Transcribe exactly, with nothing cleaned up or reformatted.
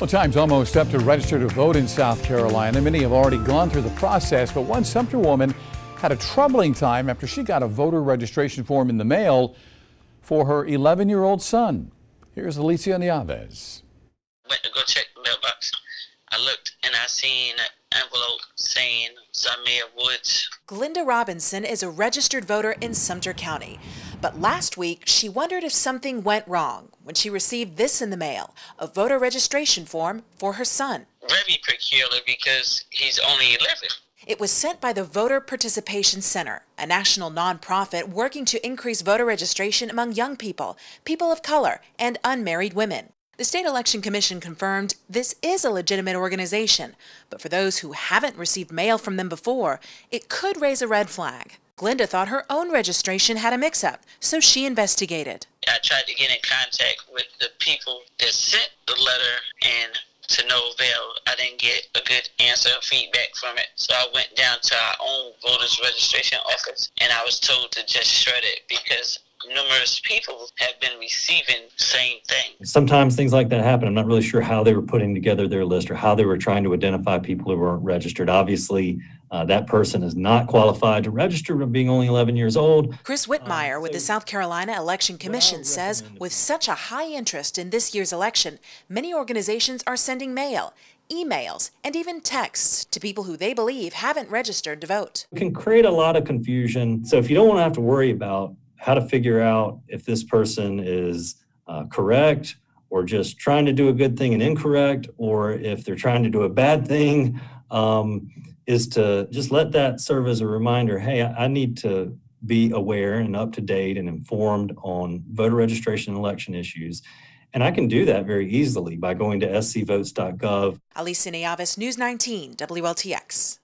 Well, time's almost up to register to vote in South Carolina. Many have already gone through the process, but one Sumter woman had a troubling time after she got a voter registration form in the mail for her eleven-year-old son. Here's Alicia Nieves. Went to go check the mailbox. I looked and I seen an envelope saying Zamea Woods. Glenda Robinson is a registered voter in Sumter County. But last week, she wondered if something went wrong when she received this in the mail, a voter registration form for her son. Very peculiar because he's only eleven. It was sent by the Voter Participation Center, a national nonprofit working to increase voter registration among young people, people of color, and unmarried women. The State Election Commission confirmed this is a legitimate organization, but for those who haven't received mail from them before, it could raise a red flag. Glenda thought her own registration had a mix-up, so she investigated. I tried to get in contact with the people that sent the letter, and to no avail. I didn't get a good answer or feedback from it, so I went down to our own voters registration office, and I was told to just shred it because numerous people have been receiving the same thing. Sometimes things like that happen. I'm not really sure how they were putting together their list or how they were trying to identify people who weren't registered. Obviously, uh, that person is not qualified to register from being only eleven years old. Chris Whitmire uh, so with the South Carolina Election Commission says with such a high interest in this year's election, many organizations are sending mail, emails, and even texts to people who they believe haven't registered to vote. It can create a lot of confusion. So if you don't want to have to worry about how to figure out if this person is uh, correct or just trying to do a good thing and incorrect, or if they're trying to do a bad thing, um, is to just let that serve as a reminder, hey, I need to be aware and up to date and informed on voter registration and election issues. And I can do that very easily by going to s c votes dot gov. Alicia Nieves, News nineteen, W L T X.